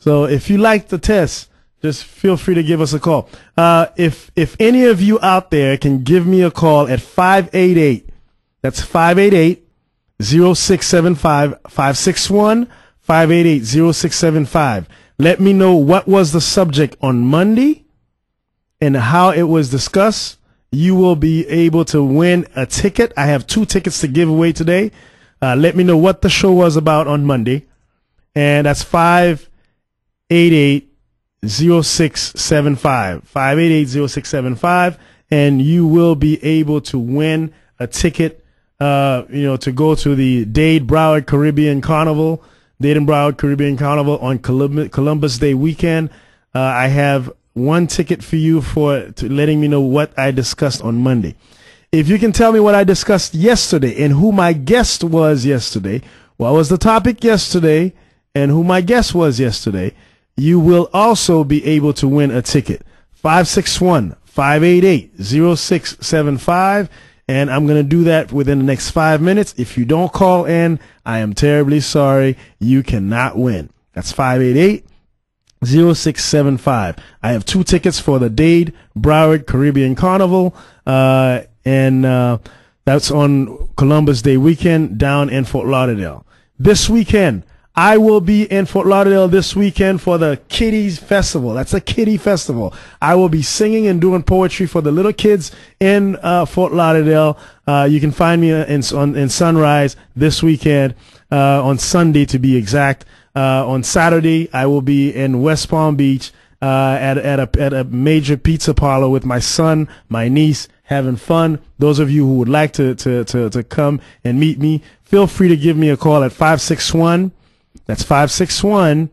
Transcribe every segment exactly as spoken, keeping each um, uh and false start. So if you like the test, just feel free to give us a call. Uh, if if any of you out there can give me a call at five eight eight, that's five eight eight, zero six seven five, five six one, five eight eight, zero six seven five. Let me know what was the subject on Monday and how it was discussed. You will be able to win a ticket. I have two tickets to give away today. Uh, let me know what the show was about on Monday. And that's five eight eight, zero six seven five, five eight eight, zero six seven five, and you will be able to win a ticket, uh, you know, to go to the Dade Broward Caribbean Carnival, Dade and Broward Caribbean Carnival on Columbus Day weekend. Uh, I have one ticket for you for to letting me know what I discussed on Monday. If you can tell me what I discussed yesterday and who my guest was yesterday, what was the topic yesterday and who my guest was yesterday, you will also be able to win a ticket. five six one, five eight eight, zero six seven five. And I'm going to do that within the next five minutes. If you don't call in, I am terribly sorry. You cannot win. That's five eight eight, zero six seven five. I have two tickets for the Dade Broward Caribbean Carnival. Uh, and uh, that's on Columbus Day weekend down in Fort Lauderdale. This weekend, I will be in Fort Lauderdale this weekend for the Kiddie's Festival. That's a kiddie festival. I will be singing and doing poetry for the little kids in uh, Fort Lauderdale. Uh, you can find me in, on, in Sunrise this weekend, uh, on Sunday to be exact. Uh, on Saturday, I will be in West Palm Beach uh, at, at, a, at a major pizza parlor with my son, my niece, having fun. Those of you who would like to, to, to, to come and meet me, feel free to give me a call at five six one. That's five six one,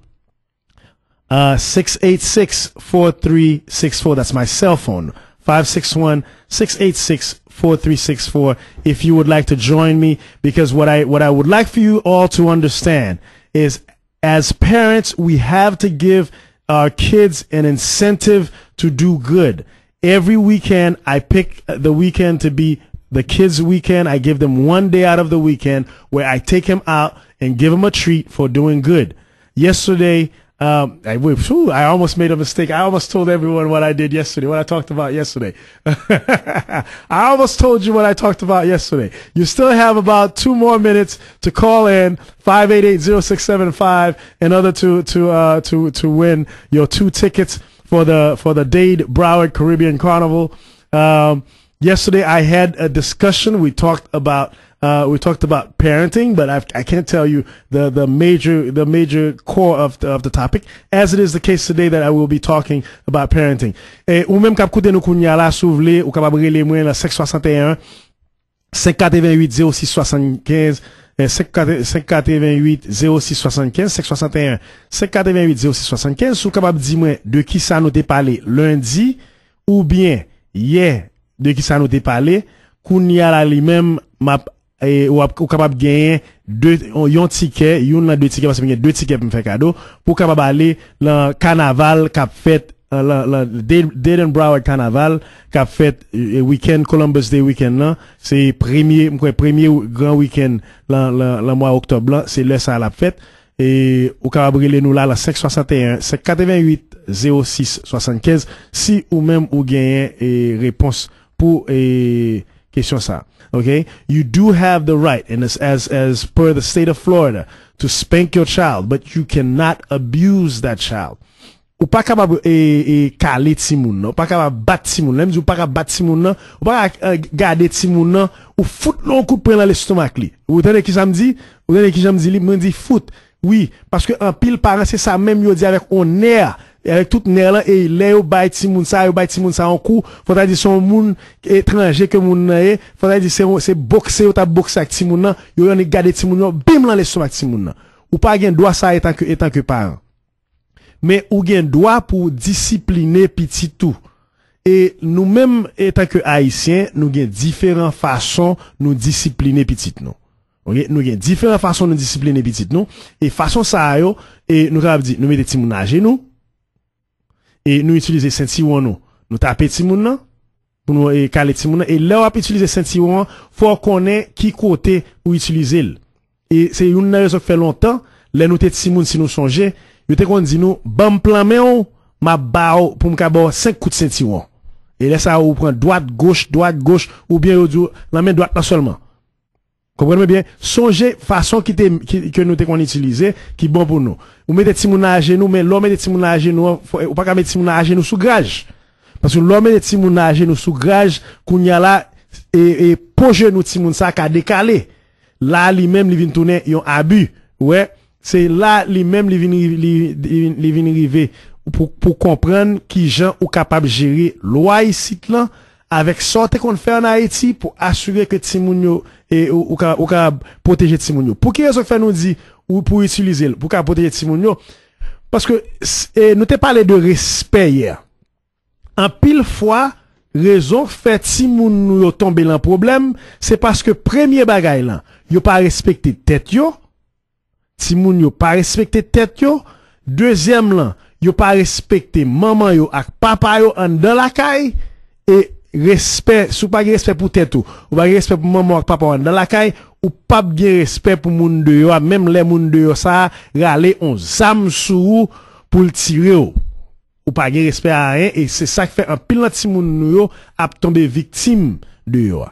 uh, six eight six, four three six four. That's my cell phone, five six one, six eight six, four three six four. If you would like to join me, because what I, what I would like for you all to understand is as parents, we have to give our kids an incentive to do good. Every weekend, I pick the weekend to be the kids' weekend. I give them one day out of the weekend where I take them out and give them a treat for doing good. Yesterday, um, I, whew, I almost made a mistake. I almost told everyone what I did yesterday, what I talked about yesterday. I almost told you what I talked about yesterday. You still have about two more minutes to call in, five eight eight, zero six seven five, in order to to uh, to to win your two tickets for the for the Dade Broward Caribbean Carnival. Um, yesterday, I had a discussion. We talked about. Uh, we talked about parenting, but I've, I can't tell you the, the major, the major core of the, of the topic, as it is the case today that I will be talking about parenting. Et, ou même kap koute nou kounya la souvle, ou kapab rele mwen la five six one, five eight eight, zero six seven five, five eight eight, zero six seven five, six six one, five eight eight, zero six seven five, sou kapab di mwen de ki sa nou te pale lundi, ou bien, yeah, de ki sa nou te pale, kounya la li mem map et ou capable gagner deux un ticket yon la deux tickets parce que deux tickets pour me faire cadeau pour capable aller le carnaval qu'a fait le Dade and Broward Carnival qu'a fait week-end Columbus Day week-end là c'est premier premier grand week-end le mois octobre là c'est là ça la fête et ou capable reler nous là la five six one, five eight eight, zero six seven five si ou même ou gagner et réponse pour et question ça. Okay, you do have the right, and as, as as per the state of Florida, to spank your child, but you cannot abuse that child. Ou pa kapab e kale timoun nan, ou pa kapab bat timoun nan, ou pa kapab bat timoun nan, ou pa gade timoun nan, ou fout l'on coup pren nan l'estomac li. Ou tande ki jam di, ou tande ki jam di li, men di fout. Oui, parce que en pile parent c'est ça même yo di avec on air. Avec toute nerf là et les au bail timoun ça au bail timoun ça en coup faut dire son moun étranger que moun nan faut dire c'est c'est boxer ou ta boxe avec timoun nan yo yon garder timoun nan bim lan les sou timoun nan ou pas gen droit ça étant que étant que parent mais ou gen droit pour discipliner petit tout et nous même étant que haïtiens nous gen différentes façons nous discipliner petit non. Okay? Nous gen différentes façons nous discipliner petit non et façon ça yo et nous capable dire nous mettez timoun à genoux. Et nous utiliser Saint-Siwan, nous. Nous taper Timouna, pour nous caler Timouna. Et là, on va utiliser Saint-Siwan, faut qu'on ait qui côté ou utiliser. Et c'est une raison qui fait longtemps, là, nous t'es Timoun, si nous songeons, Yo te kon di nou, bam plan men m'a bao pour m'ka bao cinq coups de ceinture. Et là ça ou prend droite gauche droite gauche ou bien yo di la main droite pas seulement. Comprenez bien, songez façon qui que nous te qu'on utiliser qui bon pour nous. Ou mettez ti moun à genoux, mais l'homme mettez ti moun à genoux, ou pas mettre ti moun à genoux sous grage. Parce que l'homme mettez ti moun à genoux sous grage kounya la et pour genou ti moun ça ka décalé. Là lui-même li vinn tourner yon abus. Ouais, c'est là lui-même li vinn li vinn rivé pour pour comprendre qui gens ou capable gérer loi ici là avec sorte qu'on fait en Haïti pour assurer que timounio et ou ou ka protéger timounio. Pour qui raison fait nous dit ou pour utiliser pour ka protéger timounio parce que nous t'ai parlé de respect hier. En pile fois raison fait timounio tomber dans problème, c'est parce que premier bagaille là, yo pas respecté tête yo. Timounio pas respecté tête yo. Deuxième là, yo pas respecté maman yo ak papa yo en dans la caille et respect sou pas respect pour tête ou pas respect pour maman ak papa en dans la caille ou pas bien respect pour moun de yo même les moun de yo ça râler on zam sou pour le tirer ou pas bien respect à rien et c'est ça qui fait un pile l'anti moun yo a tomber victime de yo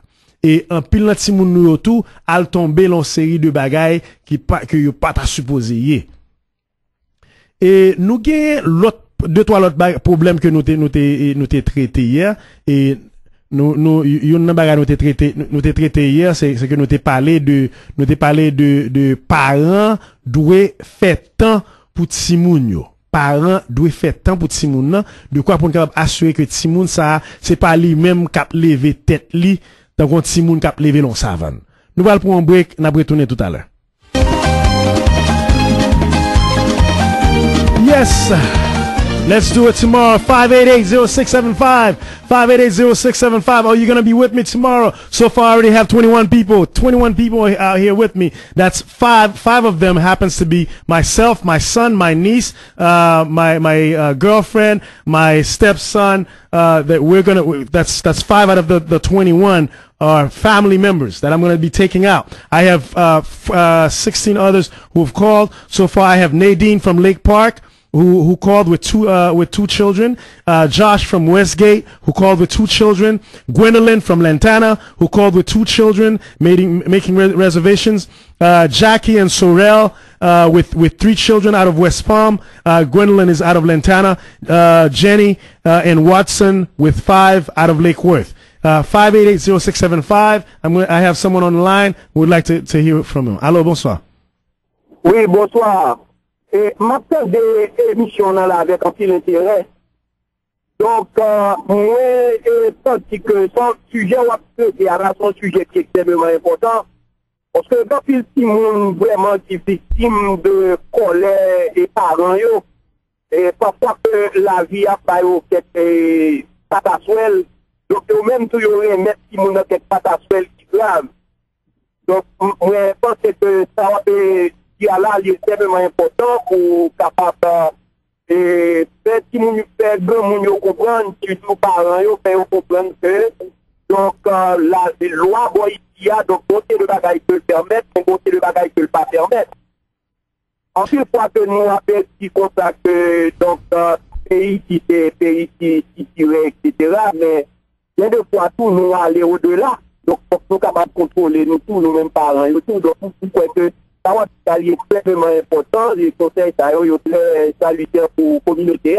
et un pile l'anti moun yo tout a tomber l'on série de bagaille qui pas que yo pas ta supposé. Et nous gagnons l'autre deux trois autres problèmes que nous t'ai nous t'ai nous t'ai traité hier et nous nous une bagarre nous t'ai traité nous t'ai traité hier c'est c'est que nous t'ai parlé de nous t'ai parlé de de parents doivent faire temps pour timoun yo. Parents doivent faire temps pour timoun nan de quoi pour capable assurer que timoun ça c'est pas lui même qui a levé tête li tant qu'on timoun qui a levé non savane. Nous va prendre un break, n'a retourner tout à l'heure. Yes, let's do it tomorrow. five eight eight zero six seven five. five eight eight zero six seven five. Are you going to be with me tomorrow? So far, I already have twenty-one people. twenty-one people out here with me. That's five. Five of them happens to be myself, my son, my niece, uh, my, my, uh, girlfriend, my stepson, uh, that we're going to, that's, that's five out of the, the twenty-one. Are family members that I'm going to be taking out. I have, uh, f uh, sixteen others who have called. So far, I have Nadine from Lake Park, who who called with two uh with two children, uh Josh from Westgate who called with two children, Gwendolyn from Lantana who called with two children, making making re reservations, uh Jackie and Sorel uh with with three children out of West Palm, uh Gwendolyn is out of Lantana, uh Jenny uh and Watson with five out of Lake Worth. Uh five eight eight zero six seven five. I'm going I have someone on the line who would like to to hear from him. Allô, bonsoir. Oui, bonsoir. Et maintenant, des émissions là avec un petit intérêt. Donc, euh, moi, je pense que son sujet, il y a son sujet qui est extrêmement important. Parce que quand il y a vraiment qui victime de colère et parents, et parfois que la vie a pas eu quelques patasuelles, donc même tout y a même si on a quelques patasuelles qui grave. Donc, je pense que ça va être qui a là extrêmement important pour capable et faire qui nous faire grand nous comprendre surtout parents yo faire comprendre que donc la loi ici a donc côté de bagaille peut permettre côté de bagaille peut pas permettre ensuite fois que nous appelle qui contact donc pays qui c'est pays qui tiré etc mais bien de fois tout nous aller au delà donc faut nous capable contrôler nous tous nous même parents yo tout donc pourquoi que ça est extrêmement important, les conseils salutaires pour la communauté.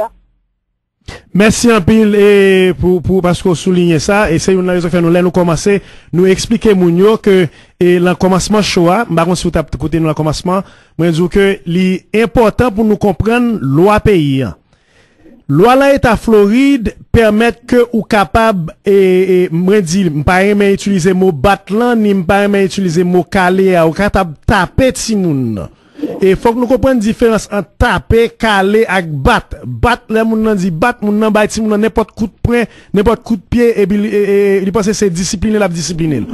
Merci un pile et pour, pour, parce qu'on souligne ça, et c'est une raison que nous allons commencer, nous expliquer Mounio que, et le commencement Shoah, par contre si vous tapez côté nous le commencement, moi je dis que l'important pour nous comprendre loi pays. Loi là est à Floride, permettre que ou capable et, et, moi dis, m'pas aimer utiliser mot batlant, ni m'pas aimer utiliser mot calé, ou capable taper timoun. Et faut que nous comprenions différence entre taper, caler, ak bat. Bat, là, moun nan dit bat, moun nan bay timoun, n'importe coup de poing, n'importe coup de pied, et puis, et, et, il pense que c'est discipliner la discipliner.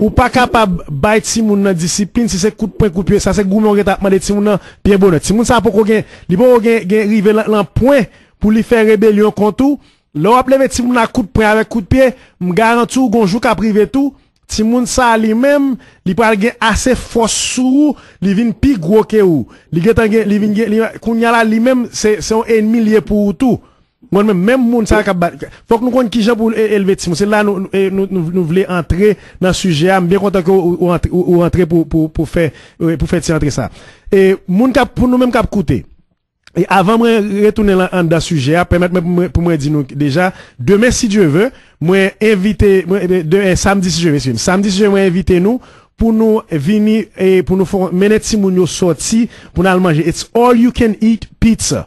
Ou pas capable bay timoun nan discipline, si c'est coup de poing, coup de pied, ça c'est gourmand, on t'a demandé timoun nan, bien bonheur. Timoun ça pour qu'on gagne, il bon, gagne, gagne, rive l'en point, pour lui faire rébellion contre tout, leur appeler si vous n'avez coup de poing avec coup de pied, m'garantis ou gonjou qu'a privé tout, ti moun sa li même li pral gen assez force sou li vin pi gros ke ou li gen li vin kounya la li même c'est son ennemi lié pour tout moi même même moun sa ka bat faut que nous connait ki jan pour élever ti moun c'est là nous nous nous voulons entrer dans sujet bien content que ou entrer pour pour pour faire pour faire ti entrer ça et moun ka pour nous même ka coûter. Et avant de retourner dans le sujet, permettez-moi pour moi dire déjà, demain si Dieu veut, moi inviter, demain samedi si je veux, samedi si je veux inviter nous pour nous venir et pour nous faire mener si nous sorti pour nous manger. It's all you can eat pizza,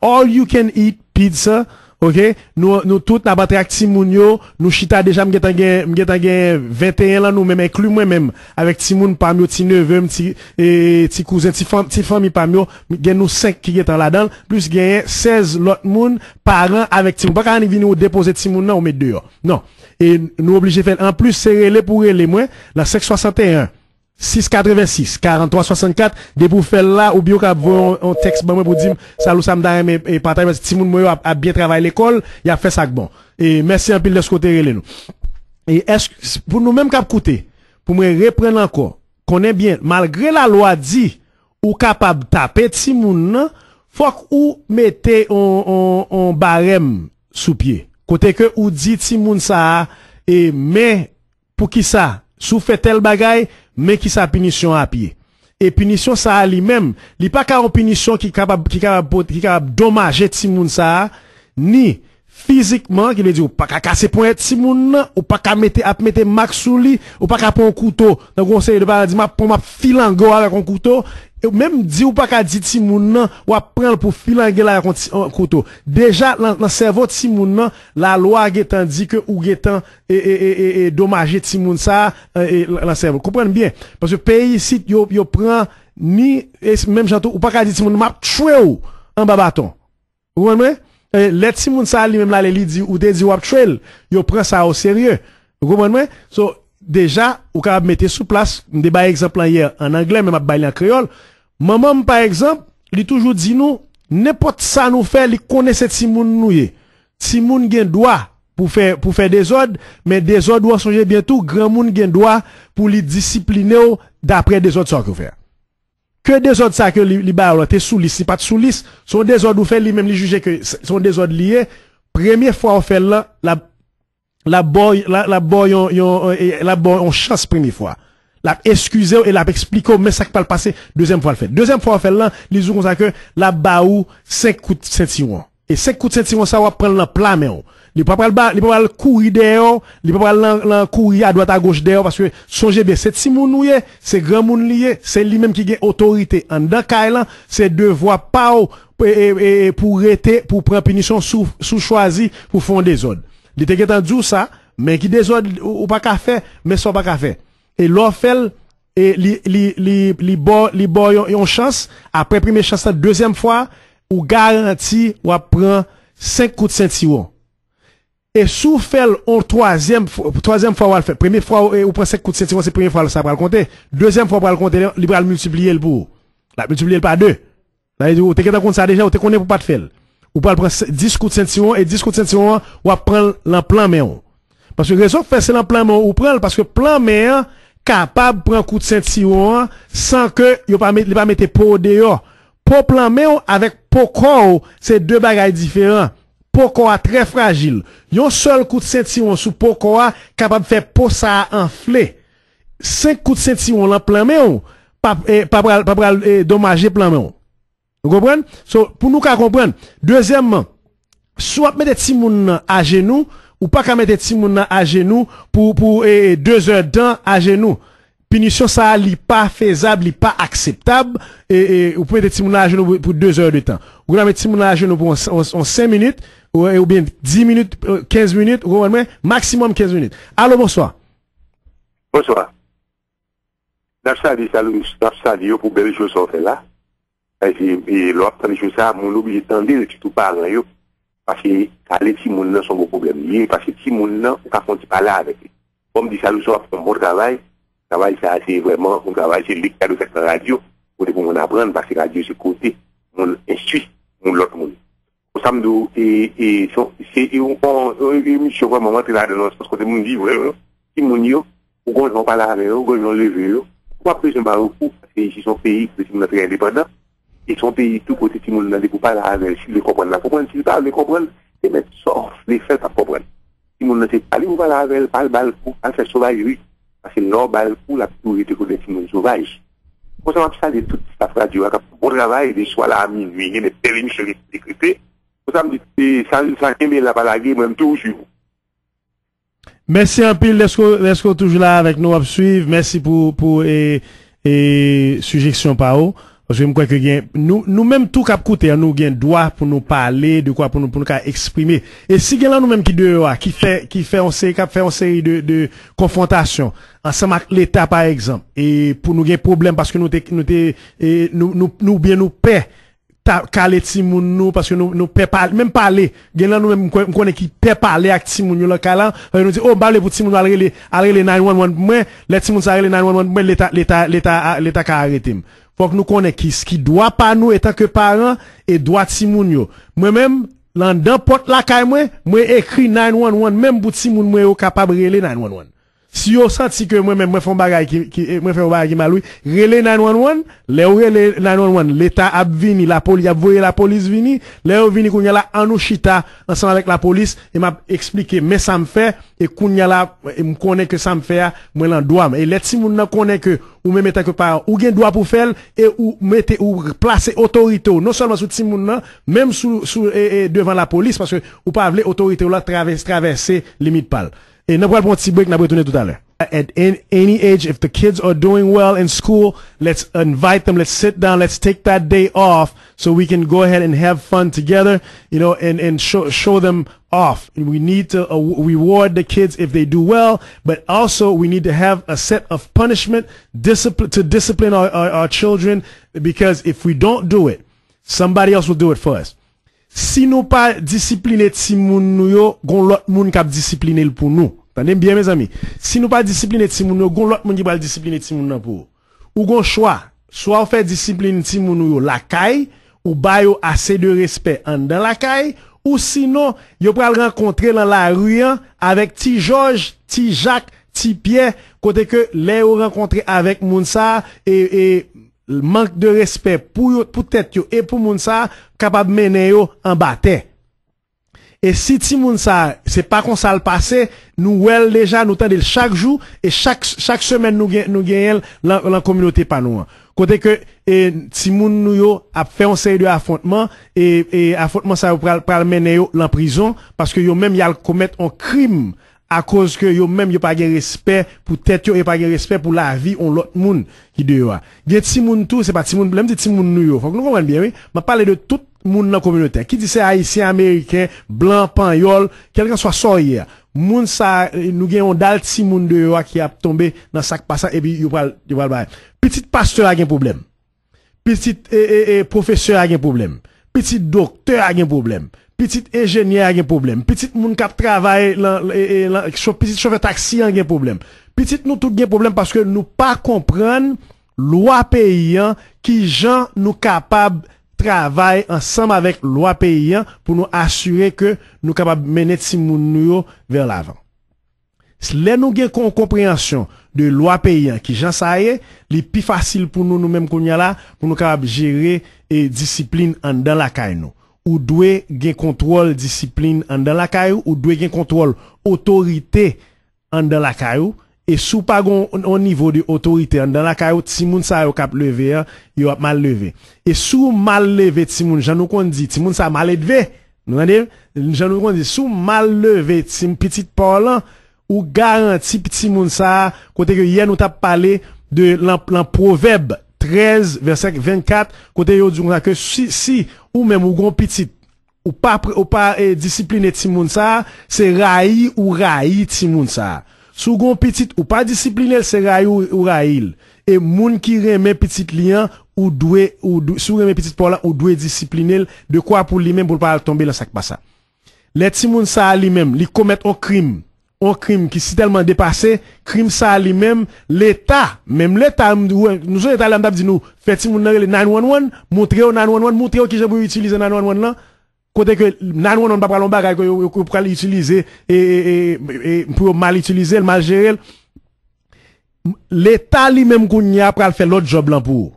all you can eat pizza. OK, nous nous tout n'a pas tracti moun yo, nous chita déjà m'getangen m'getangen vingt et un ans nous même inclus moi même avec ti moun parmi yo ti neveu ti et ti cousin ti fam ti famille parmi yo gen nous cinq qui est là-dedans plus gen seize l'autre moun parents avec ti moun pas quand venir déposer ti moun là on met dehors. Non, et nous obligé faire en plus c'est relé pour relé moi la cinq cent soixante et un six cent quatre-vingt-six quarante-trois soixante-quatre des pour faire là ou bio cap on texte bon pour dire ça samedi mais et partage parce que ti moun moi a bien travaillé l'école il a fait ça bon et merci en pile de ce côté relé nous et est-ce pour nous même cap coûter pour moi reprendre encore connaît bien malgré la loi dit ou capable taper ti moun nan faut ou mettez on on barème sous pied côté que ou dit ti moun ça et mais pour qui ça sou fait tel bagay mais qui sa punition à pied et punition ça a lui-même li pas ka punition qui capable qui capable qui capable dommager ti moun ça ni physiquement qui veut dire pas ka casser point ti moun ou pas ka mettre à mettre max sou li ou pas ka prendre couteau donc on sait de pas dire m'a m'a filango avec un couteau et même dit ou pas ka dit ti moun ou prendre pour filanger la un couteau déjà dans cerveau ti moun la loi gétan dit que ou gétan et et et dommager ti moun ça dans cerveau comprendre bien parce que pays ici yo yo prend ni même janto ou pas ka dit ti moun m'a tuer ou en bas bâton vous comprenez. Let si moun sa li même la li di ou te di wap trail, yo prend ça au sérieux. Vous comprenez? So déjà ou ka mettre sous place, m'te bay exemple hier en anglais mais m'a bay en créole. Maman par exemple, li toujours dit nous n'importe ça nous fait, li connaît cette ti moun nou ye. Ti moun gen droit pour faire pour faire des ordres, mais des ordres doit songer bientôt grand moun gen droit pour li discipliner d'après des ordres ça qu'on fait. Que des ordres ça que li ba te sous liste, c'est pas sous liste, sont des ordres ou fait lui même li juger que sont des ordres liés. Première fois on fait là la la boy la la boy on la boy on chasse première fois. La excuser et la expliquer mais ça qui pas passé deuxième fois le fait. Deuxième fois on fait là, li zou comme ça que la baou cinq coups de ceinture. Et cinq coups de ceinture ça va prendre la plat mais il pas pas le il pas le courir dehors, il pas le courir à droite à gauche dehors parce que songez bien c'est si moun noué, c'est grand moun lié, c'est lui-même qui gagne autorité en dans Kailan, c'est devoir pas pour arrêter pour prendre punition sous sous choisi pour fond des ordres. Il était entendu ça, mais qui des ordres ou pas qu'à faire, mais ça pas qu'à faire. Et l'offel et li li li li boy li boy ont chance après première chance deuxième fois ou garanti ou prend cinq coups de ceinture. Et sous fait en troisième troisième fois on va le faire première fois on prend cinq coups de ceinture c'est première fois ça va le compter deuxième fois on va le compter il va le multiplier le pour la multiplier par deux là il dit tu connais ça déjà tu connais pour pas te faire ou pas prendre dix coups de ceinture et dix coups de ceinture on va prendre l'en plan mais parce que raison faire c'est l'en plan mais on prend parce que plan mais capable prendre coup de ceinture sans que il pas il pas mettre pour dehors pour plan mais avec pour corps c'est deux bagages différents. Pokoa très fragile. Yon seul coup de ceinture sous Pokoa capable faire pour ça enfler. Cinq coups de ceinture l'en plein main pas pas pas dommager plein main. Vous comprenez? So pour nous ka comprendre. Deuxièmement, soit mettre ti moun à genoux ou pas ka mettre ti moun à genoux pour pour eh, deux heures dans à genoux. Punition ça li pas faisable, li pas acceptable et, et ou pouvez mettre ti moun à genoux pour deux heures de temps. Vous pouvez mettre ti moun à genoux pour en cinq minutes. Ou bien dix minutes, quinze minutes, ou maximum quinze minutes. Allô, bonsoir. Bonsoir. Salut, salut, salut, pour belles choses sont faites là. Et l'autre, je sais, mon obligé de tendre, c'est tout par là, parce que les Timouns sont vos problèmes. Parce que Timouns, on ne peut pas là avec eux. Comme dit Salut, c'est un bon travail. Travail, ça, c'est vraiment un travail, c'est lui qui a fait la radio. Pour qu'on apprenne, parce que la radio, c'est côté, on instruit, on l'autre monde. Samedi et et c'est on on je vois maman là dedans parce que mon vivre qui mon yo on ne va pas là avec eux, on ne lever eux. Pourquoi plus on va au coup? Parce qu'ils sont pays qui sont très indépendants. Ils sont pays tout côté qui ne vont pas là avec eux. S'ils le comprennent, ils comprennent. S'ils ne parlent, ils comprennent. C'est mettre sauf les faits à comprendre. Si on ne sait pas, ils ne vont pas là avec eux, pas le bal pour, pas le faire sauvagerie. Parce que leur bal pour la priorité pour les petits sauvages. Pour ça, ça de toute la radio, bon travail, des choix là à minuit, des périmètres de sécurité. Pour ça, me dit, ça, ça, il la balague, même toujours. Merci un pile, laisse-vous toujours là avec nous à suivre. Merci pour, pour, et, et, suggestion par haut. Parce que je crois que nous, nous-mêmes, tout cap côté, nous avons droit pour nous parler, de quoi pour nous, pour nous exprimer. Et si nous nous-mêmes qui dehors, qui fait, qui fait, on sait, qui fait, on série de, de confrontations, ensemble avec l'État, par exemple, et pour nous, il y a un problème parce que nous, nous, nous, nous, nous, bien nous paie, caler timoun nous, parce que nous, nous paie pas, même parler, nous-mêmes, nous connaît qui paie parler avec timoun, le cas là, nous dit, oh, bah, les pour timoun, allez, les, allez, les neuf un un, moi, les timoun, allez, les neuf un un, moi, l'État, l'État, l'État, l'État, qui a arrêté. Faut que nous connaissions ce qui doit pas nous étant que parents et doit timounio. Moi-même, dans d'un porte la caille moi, moi écrit neuf un un même pour timoun moi au capable reler neuf un un. Si on senti que moi-même moi font bagay qui qui moi font bagay mal oui, reler neuf un un, les reler neuf un un, l'État a vini, la police a voyé la police vini, les vini qu'on y a là en nous chita ensemble avec la police et m'a expliqué mais ça me fait et qu'on y a là me connaît que ça me fait moi l'en doit et les timoun n'en connaît que ou même tant que par ou gain droit pour faire et ou mettez ou placer autorité non seulement sous timoun nan même sous sous eh, eh, devant la police parce que ou pas veut autorité là traverser traverser limite pal et n'a pas le petit break n'a retourner tout à l'heure. At any age, if the kids are doing well in school, let's invite them, let's sit down, let's take that day off so we can go ahead and have fun together, you know, and, and show, show them off. We need to uh, reward the kids if they do well, but also we need to have a set of punishment discipline, to discipline our, our, our children, because if we don't do it, somebody else will do it for us. Si nous pas discipliner timoun nou yo, gon lot moun kap discipliner le pour nous. Tendez bien mes amis. Si nous pas discipliner timoun nou, gon lot moun ki va discipliner timoun nan pou. Ou gon choix, soit on fait discipline timoun nou yo la caille ou ba yo assez de respect en dans la caille ou sinon yo pral rencontrer dans la rue avec ti George, ti Jacques, ti Pierre côté que les ou rencontrer avec moun sa et et le manque de respect pour pour tête yo et pour moun sa capable mener yo en bataille. Et si ti moun sa c'est pas qu'on ça le passé, nous wel déjà nous tendel chaque jour et chaque chaque semaine nous nous gagnel la communauté pa nous. Côté que et ti moun nou yo a fait un série de affrontements et et affrontement ça pral pral mener yo en prison parce que yo même y a commettre un crime à cause que yo même yo pas gen respect pour tête yo et pas gen respect pour la vie on l'autre monde qui dehors. Gen ti moun tout c'est pas ti moun blème ti moun nou yo. Faut que nous comprenne bien oui. M'a parler de tout moun nan communauté qui dit c'est haïtien américain blanc panyol quelqu'un soit soyeur. Moun sa nous gen on dal ti moun dehors qui a tombé dans sac passant et puis yo pral yo pral bail. Petite pasteur a gen problème. Petite et eh, eh, eh, professeur a gen problème. Petit docteur a gen problème. Petit ingénieur a un problème. Petit moun kap travail, petit chauffeur taxi a un problème. Petit nous tout un problème parce que nous pas comprendre loi paysan qui gens nous capable travail ensemble avec loi paysan pour nous assurer que nous capable mener ti moun nou vers l'avant. Là nous gain compréhension de loi paysan qui gens ça y est, les plus facile pour nous nous même qu'on y a là pour nous capable gérer et discipline en dans la caille nous. Ou doué gen contrôle discipline en dans la caillou ou doué gen contrôle autorité en dans la caillou et sous pas au niveau de autorité en dans la caillou ti moun sa yo kap levé yo a mal levé et sous mal levé ti moun jan nou kon di ti moun sa mal levé nous entendez jan nou kon di sous mal levé ti petite parlant ou garanti petit moun sa côté que hier nous t'a parlé de l'en proverbe treize verset vingt-quatre côté yo di que si si ou même ou gon petit ou pas ou pas eh, discipliner ti moun sa c'est raï ou raï ti moun sa sou gon petit ou pas discipliner c'est raï ou, ou raïl et moun ki remet petit lien ou doué ou dwe, sou remet petit pour là ou doué discipliner de quoi pour lui même pour pas tomber dans sac pas ça les ti moun sa lui même li commettre un crime un crime qui si tellement dépassé crime ça lui même l'état même l'état nous sommes état là m'dap dit nous fait ti moun nan rele neuf un un montrer neuf un un montrer qui j'ai pour utiliser neuf un un là côté que neuf un un pas prendre bagage que pour l'utiliser et et pour mal utiliser mal gérer l'État lui-même kounya pral faire l'autre job là pour.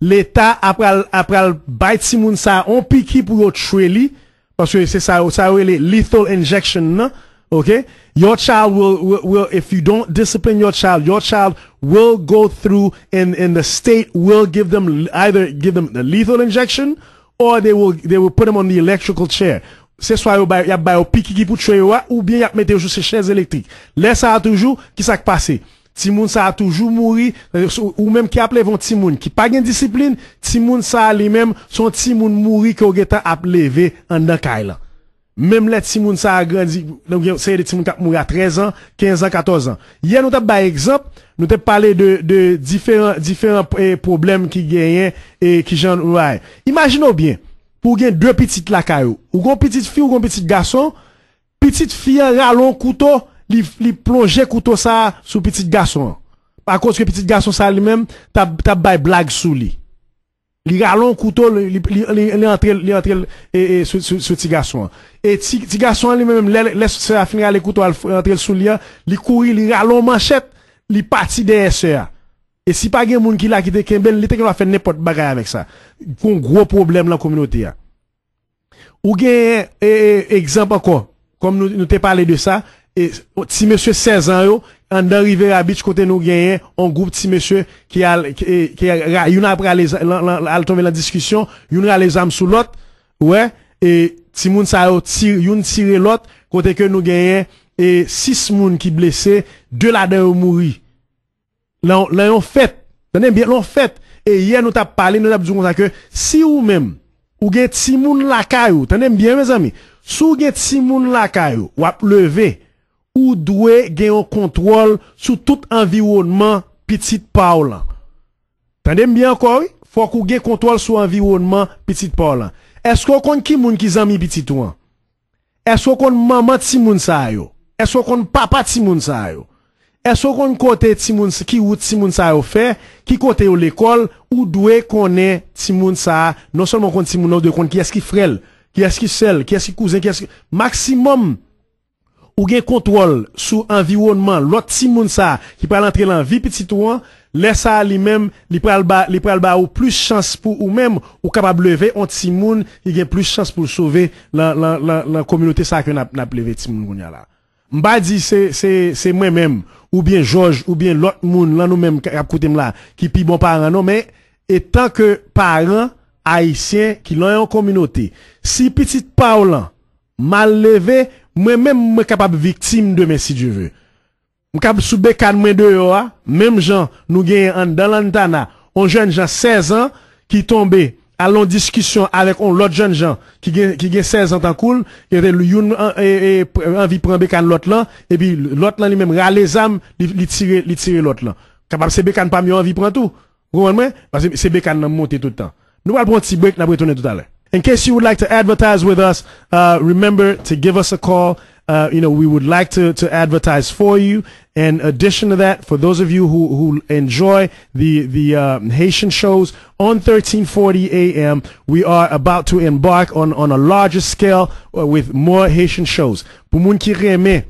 L'État après après bay ti moun sa on piki pour tuer li parce que c'est ça ça lethal injection non. Okay? Your child will, will, will, if you don't discipline your child, your child will go through and, and the state will give them, either give them the lethal injection or they will, they will put them on the electrical chair. C'est soit y'a ba, y'a ba y'a piki ki pou tue wa, ou bien y'a mette jou se chaise électrique. Laisse ça toujours, qui s'est passé? Timoun ça a toujours mouri, ou même qui appelé von Timoun, qui pas gen discipline, Timoun ça a lui-même, son Timoun mouri ko geta ap levé en dan kay la. Même les timoun ça a grandi, c'est des timoun qui ont mouru à treize ans, quinze ans, quatorze ans. Hier, nous avons par exemple, nous avons parlé de, de différents, différents eh, problèmes qui gagnent et qui j'en ouais. Imaginons bien, pour gagner deux petites lacayou, ou une petite fille ou une petite garçon, petite fille ralon couteau, li, li plonge couteau ça sous petit garçon. À cause que petit garçon ça lui-même, t'as, t'as bail blague sous lui. Li ralon couteau, li, li, li, li entre, li entre, et, et, ce, ce, ce petit garçon. Et ti, ti garçon lui-même, laisse, se a finir à l'écouter, entre le soulier, li courir, li ralon manchette, li parti des S E A. Et si pas gen moun ki la ki te kembel, li te va faire n'importe bagay avec ça. Pour un gros problème dans la communauté, ya. Ou gen, eh, exemple encore. Comme nous, nous te parlé de ça, et, ti monsieur seize ans yo, en dans Riviera Beach, côté nous gagnons, on groupe petit monsieur qui a, qui, qui a, y'en a pris les, al tomber la discussion, y'en a les armes sous l'autre, ouais, et, ti moun sa yo, tire, y'en tire l'autre, côté que nous gagnons, et six moun qui blessés, deux là dedans mouri. Là, là, on fait. Tenez bien, l'on fait. Et hier, nous t'a parlé, nous t'a dit que, si ou même, ou gagne ti moun la kayou, tenez bien, mes amis, si ou gagne ti moun la kayou, ou ap levé, ou doit gagner un contrôle sur tout environnement petite Paul. Tendez bien encore, faut qu'on gagne contrôle sur environnement petite Paul. Est-ce qu'on connaît qui moun qui zami petit toi? Est-ce qu'on connaît maman ti moun sa yo? Est-ce qu'on connaît papa ti moun sa yo? Est-ce qu'on connaît côté ti moun qui ou ti moun sa yo fait, qui côté ou l'école ou doit connaître ti moun sa, non seulement connaît ti moun non de connaît qui est-ce qui frère, qui est-ce qui sel, qui est-ce qui cousin, qui est-ce qui maximum ou gen contrôle sur environnement l'autre ti moun sa qui pral entrer dans vie petit touan laisse ça lui-même li pral ba li pral ba ou plus chance pour ou même ou capable lever on ti moun il gen plus chance pour sauver la la la, la communauté ça que n'a n'a lever ti moun konya là m'ba di c'est c'est c'est moi-même ou bien George ou bien l'autre moun là nous-même k'ap kote m là qui pi bon parent non mais étant que parent haïtien qui l'ont en communauté si petit Paul mal levé moi-même, moi capable victime demain si Dieu veut. Moi capable sous bécane moi de yo, même gens nous gagnons dans Lantana, un jeune gens seize ans qui tombait à l'on discussion avec un l'autre jeune gens qui qui gagne seize ans tant cool, qui était le youn envie prend bécane l'autre là et puis l'autre là lui-même râler les âmes, il tirer il tirer l'autre là. Capable c'est bécane pas mieux envie prend tout. Vous comprenez parce que c'est bécane monter tout le temps. Nous allons prendre un petit break, nous allons retourner tout à l'heure. In case you would like to advertise with us, uh, remember to give us a call. Uh, you know, we would like to, to advertise for you. In addition to that, for those of you who, who enjoy the, the, uh, Haitian shows on thirteen forty A M, we are about to embark on, on a larger scale uh, with more Haitian shows. Pour moun ki reme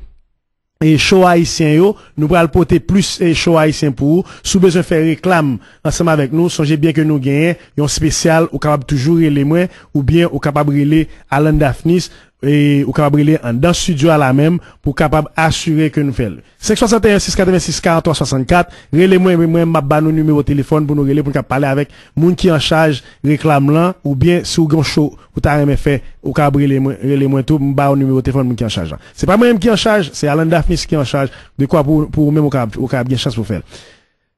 et show haïtien yo, nous pral porter plus et show haïtien pour vous. Sous besoin faire réclame ensemble avec nous, songez bien que nous gagnons un spécial ou capable toujours les moins ou bien ou capable les Alain Daphnis et ou capable les en dans studio à la même pour capable assurer que nous faisons. cinq six un, six huit six, quatre trois six quatre, relez moi moi m'a ba nos numéro téléphone pour nous reler pour parler avec moun qui en charge réclame là ou bien sous grand show ou ta rien fait ou capable les moi relez moi tout m'a numéro téléphone moun qui en charge. C'est pas moi qui en charge, c'est Alain Daphnis qui est en charge de quoi pour pour même au cap au cap bien chance pour faire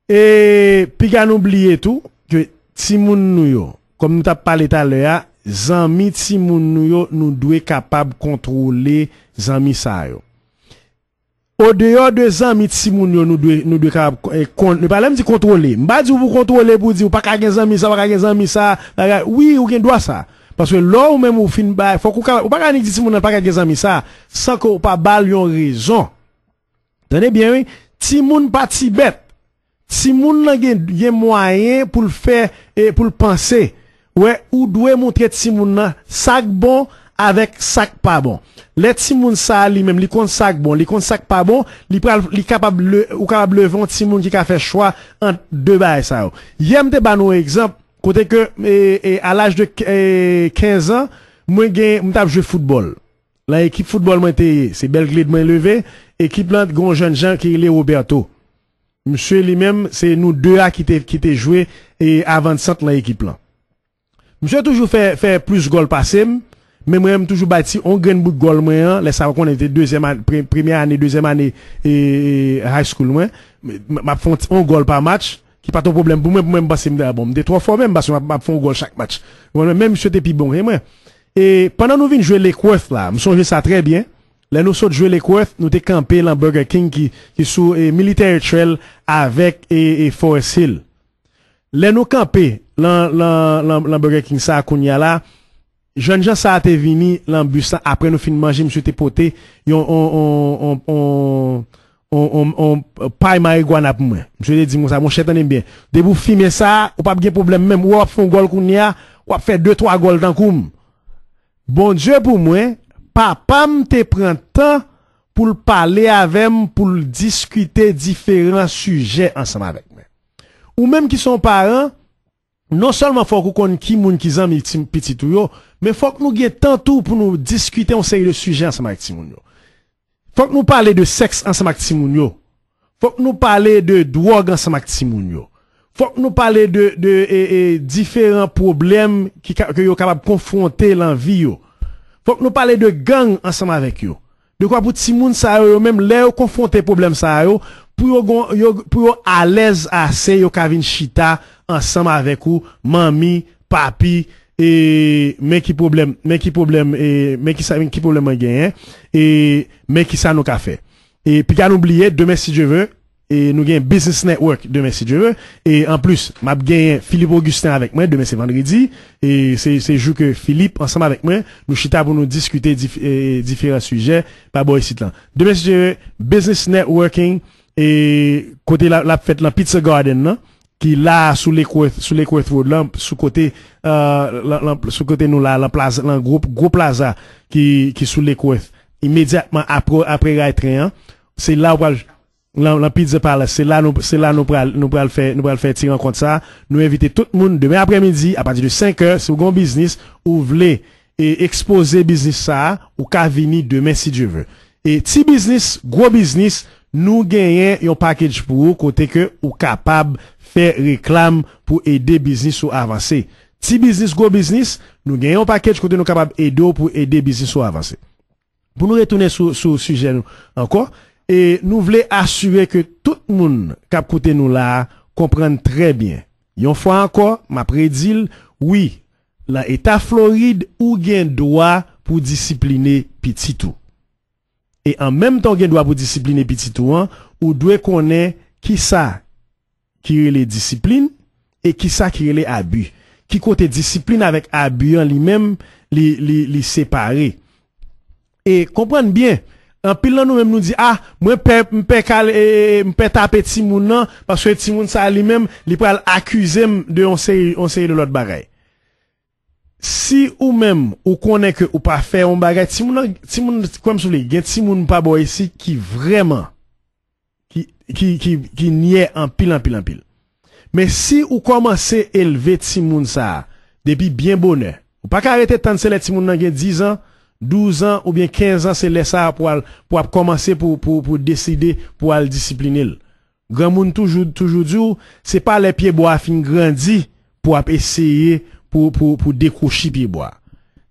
et puis qu'à n'oublier tout que timoun nou yo comme nous t'a parlé tout à l'heure zanmi timoun nou yo nous doit capable contrôler zanmi ça yo au dehors de zanmi timoun yo nous doit nous doit capable ne pas même dit contrôler m'ba dit vous contrôler pour dire pas ka gen zanmi ça pas ka gen zanmi ça oui ou gen droit ça parce que là ou même ou fin ba faut qu'on pas ka ni dit timoun pas ka gen zanmi ça sans qu'on pas bal yon raison. Tenez bien, oui. Timoun pas ti bête. Timoun nan gen gen moyen pour le faire et pour le penser. Ouais, ou doit montrer Timoun nan sac bon avec sac pas bon. les ti moun sa li même li kon sak bon, li kon sak pas bon, li pral li capable le ou capable lever un ti moun ki ka fait choix entre deux bail ça. Hier m'te ba nou exemple côté que et à l'âge de quinze ans, moi gagne m'tap jouer football. La équipe football moi té, c'est Belglade moi levé, équipe là gon jeune gens qui est Roberto. Monsieur lui-même, c'est nous deux à qui qui té joué et avant cent dans l'équipe là. Monsieur toujours fait faire plus goal passer, mais moi-même toujours bâti on gagne bout de goal moi, les ça qu'on était deuxième année, première année, deuxième année et high school moi, m'a font un goal par match, qui pas ton problème pour moi, pour moi passer bon, des trois fois même parce que m'a font goal chaque match. Moi-même monsieur était plus bon et moi. Et pendant nous vinn jouer Lake Worth là, me songe ça très bien. Là nous sorte jouer Lake Worth, nous t'es campé dans Burger King qui qui sous eh, Military Trail avec et eh, eh, Forest Hill. Là nous campé dans dans Burger King ça kounya là, jeune gens ça t'es vini dans bus après nous fin manger monsieur t'es poté, on on on on on on on paille marijuana pour moi. Monsieur t'ai dit moi ça mon chète t'aime bien. Dès vous filmer ça, ou pas de problème même, ou font gol kounya, ou fait deux trois gol dans koum. Bon Dieu pour moi, papa m'te prend temps pour parler avec moi, pour discuter différents sujets ensemble avec moi. Ou même qui sont parents, non seulement faut qu'on connaisse qui moun qui zanmi petit tout yo, mais faut que nous gagne temps tout pour nous discuter on série de sujets ensemble avec ti moun yo. Faut que nous parler de sexe ensemble avec ti moun yo. Faut que nous parler de drogue ensemble avec ti moun yo. Faut que nous parler de de et, et différents problèmes qui que yo capable confronter l'envie yo. Faut que nous parler de gang ensemble avec yo. De quoi pour ti moun sa yo même les confronter problème ça yo pour yo, yo pour yo à l'aise assez yo ka vinn chita ensemble avec ou mamie, papi et mais qui problème mais qui problème et mais qui ça qui problème en gain et mais qui ça nous ka fait. Et puis qu'à n'oublier demain si Dieu veut et nous gain business network demain si Dieu veut et en plus m'a gain Philippe Augustin avec moi demain c'est vendredi et c'est c'est jour que Philippe ensemble avec moi nous chita pour nous discuter dif, eh, différents sujets pas boy site là demain si Dieu veut business networking et côté la, la fête la Pizza Garden là qui là sous les sous les Worth Road là sous côté euh sous côté nous là la place la groupe gros plaza qui qui sous les Worth immédiatement après après rail train c'est là où la, la Pizza Palace, c'est là nous c'est là nous pral nous pral faire nous pral faire tirer en compte ça. Nous inviter tout le monde demain après-midi à partir de cinq heures si vous gon business ou voulez et exposer business ça ou ka venir demain si Dieu veut. Et petit business, gros business, nous gagnons un package pour vous côté que ou capable faire réclame pour aider business ou avancer. Petit business, gros business, nous gagnons un package côté nous capable aider pour aider business ou avancer. Pour nous retourner sur sur sujet nous encore. Et nous voulons assurer que tout le monde qui a écouté nous là comprenne très bien. Une fois encore, m'a prédile, oui, l'État Floride ou gain droit pour discipliner petit tout. Et en même temps gain droit pour discipliner petit tout, hein, ou doit connaître qui ça qui est les disciplines et qui ça qui est les abus. Qui côté discipline avec abus en lui-même, les les les séparer. Et comprendre bien. En pile là nous même nous dit ah moi pè m'pè kal m'pè taper ti moun nan parce que ti moun ça lui même li pral accuser de on série on série de l'autre bagaille. Si ou même ou connaît que ou pas faire on bagaille ti moun ti moun comme sou li gen ti moun pas bon ici qui vraiment qui qui qui qui nier en pile en pile en pile. Mais si ou commencer élever ti moun ça depuis bien bonheur ou pas arrêter tant c'est les ti moun nan gen dix ans douze ans ou bien quinze ans c'est laisser pour pour commencer pour pour pour décider pour al discipliner. Grand monde toujours toujours dit c'est pas les pieds bois fin grandi pour essayer pour pour pour décrocher pieds bois.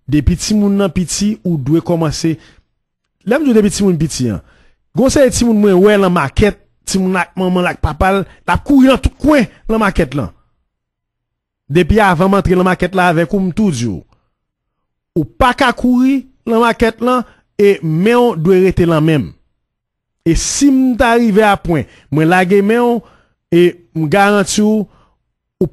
Des petits moun nan petit ou doit commencer. Là me dit des petits moun petit hein. Gonse petit moun moi ouais la maquette, petit moun ak maman lak papa, la courir tout coin la maquette là. Depuis avant m'entrer la maquette là avec ou tout dit ou pas ka courir la maquette là et mais on doit rester là même et si m'arrive à point moi laguer mais on et me garantis ou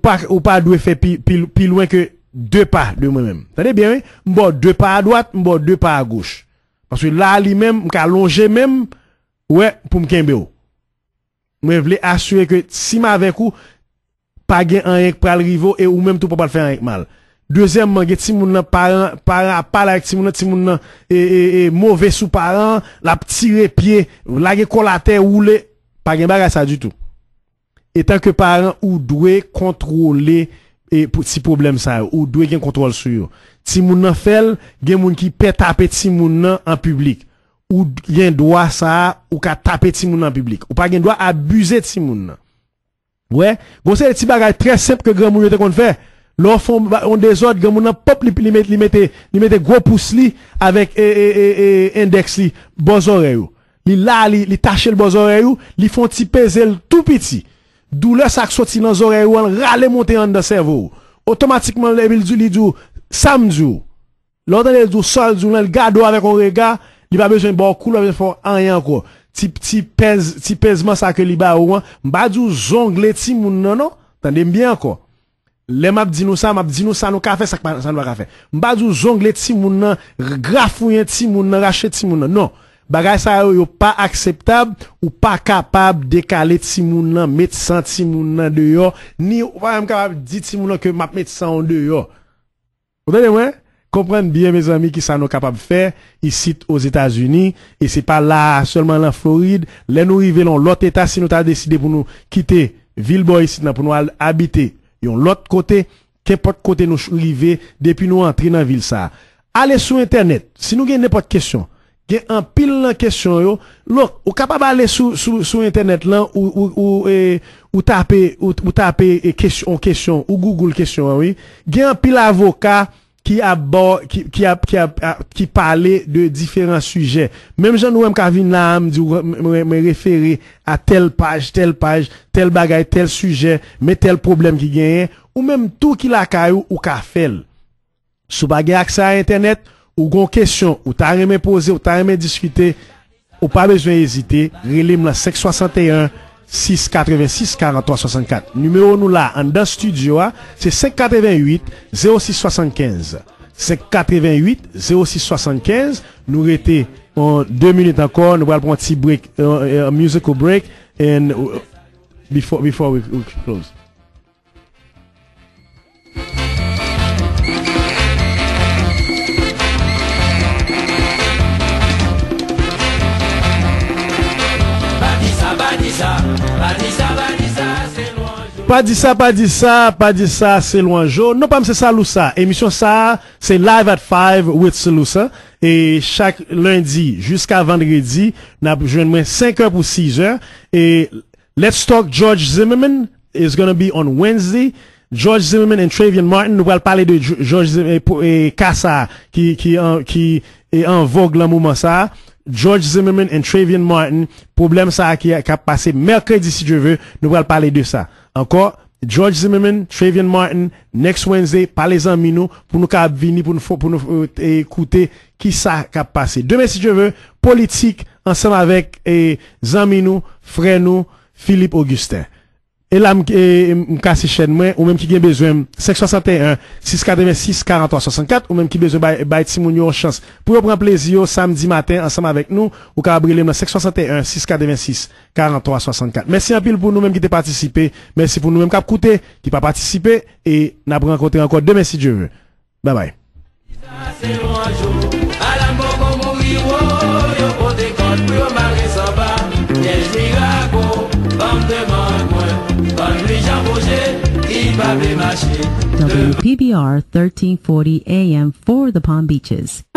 pas ou pas doit faire plus loin que deux pas de moi-même entendez bien oui bon deux pas à droite bon deux pas à gauche parce que là lui-même m'ka longer même ouais pour me kembe ou moi voulais assurer que si m'avec ou pas gain rien pour le rival et ou même tout pas pas faire rien mal Deuxièmement, get si moun nan parent para parla avec si moun nan ti moun nan et et mauvais sous parent, la tirer pied, la gen collatère roulé, pas gen bagay ça du tout. Et tant que parent ou doit contrôler et si problème ça ou doit gen contrôle sur. Ti moun nan fèl, gen moun ki pète taper ti moun nan en public. Ou gen droit ça ou ka taper ti moun nan en public. Ou pas gen droit abuser ti moun nan. Ouais, bon c'est petit bagay très simple que grand moun yo te kon fè. L'enfant on désordre comme on a pop li li mettre li mettre li mettre gros pouce li avec e, e, e, e, index li bon oreille li là li li tacher le bon oreille li font ti peser le tout petit douleur ça sorti dans oreille on râler monter dans cerveau automatiquement il dit li dou samedi l'autre il dou sol dou le gado avec un regard il pas besoin bon coup il faut rien encore ti ti pèse ti pèsement ça que li ba ou m'ba dou jongler ti moun non non attendez bien encore. Les map di nou sa, map di nou sa nou ka fè, sa nou ka fè. M'ba dou jongle ti moun nan, grafouyen ti moun nan, rache ti moun nan. Non, bagay sa yo pas acceptable ou pas capable décaler ti moun nan, mettre sans ti moun nan dehors, ni pas capable di ti moun nan que m'a mettre sans en dehors. Vous entendez moi? Comprendre bien mes amis qui ça nous capable faire ici aux États-Unis et c'est pas là seulement la Floride, les nous river dans l'autre état si nous t'a décidé pour nous quitter Villeboy ici pour nous habiter yon l'autre côté, qu'importe côté nous arriver depuis nous entrer dans ville ça. Allez sur internet, si nous gen n'importe question, gen en pile la question yo, l'autre ou capable aller sur sur sur internet là ou ou ou eh, ou taper ou, ou taper eh, question question ou Google question oui, gen en pile avocat qui a qui qui a qui a qui parler de différents sujets. Même Jean Nouem Kavin là me dit me référer à telle page, telle page, telle bagaille, tel sujet, mais tel problème qui gagne ou même tout qui la caillou ou ka fèl. Sou bagay accès à internet ou gon question ou ta remè poser ou ta remè discuter ou pas besoin hésiter, relèm la cinq six un six huit six quatre trois six quatre. Numéro nous là en dans studio c'est cinq huit huit zéro six sept cinq. cinq huit huit zéro six sept cinq. Nous rete en deux minutes encore, nous allons prendre un petit break, uh, a musical break and uh, before before we, we close. Pas dit ça, pas dit ça, pas dit ça, c'est loin jour. Non, pas c'est ça, Loussa. Émission ça, c'est Live at five with Loussa. Et chaque lundi jusqu'à vendredi, n'a besoin de moins cinq heures pour six heures. Et Let's Talk George Zimmerman is going to be on Wednesday. George Zimmerman and Trayvon Martin, nous allons parler de George Zimmerman et Kassa, qui, qui, qui est en vogue le moment ça. George Zimmerman and Trayvon Martin, problème ça qui a passé mercredi si je veux, nous allons parler de ça. Encore, George Zimmerman, Trayvon Martin, next Wednesday, parlez-en minou, pour nous venir, pour nous, pour nous écouter qui ça qui a passé. Demain si je veux, politique, ensemble avec eh, Zaminou, Freno, Philippe Augustin. Et là, m'kassi chaîne moi, ou même qui a besoin, cinq six un six huit six quatre trois six quatre, ou même qui a besoin de Timounio chance. Pour prendre plaisir, samedi matin, ensemble avec nous, ou cabrillez le cinq six un six huit six quatre trois six quatre. Merci un pile pour nous-mêmes qui avons participé. Merci pour nous-mêmes qui avons écouté, qui pas participé, et n'a pas rencontré encore demain si Dieu veut. Bye bye. W P B R thirteen forty A M for the Palm Beaches.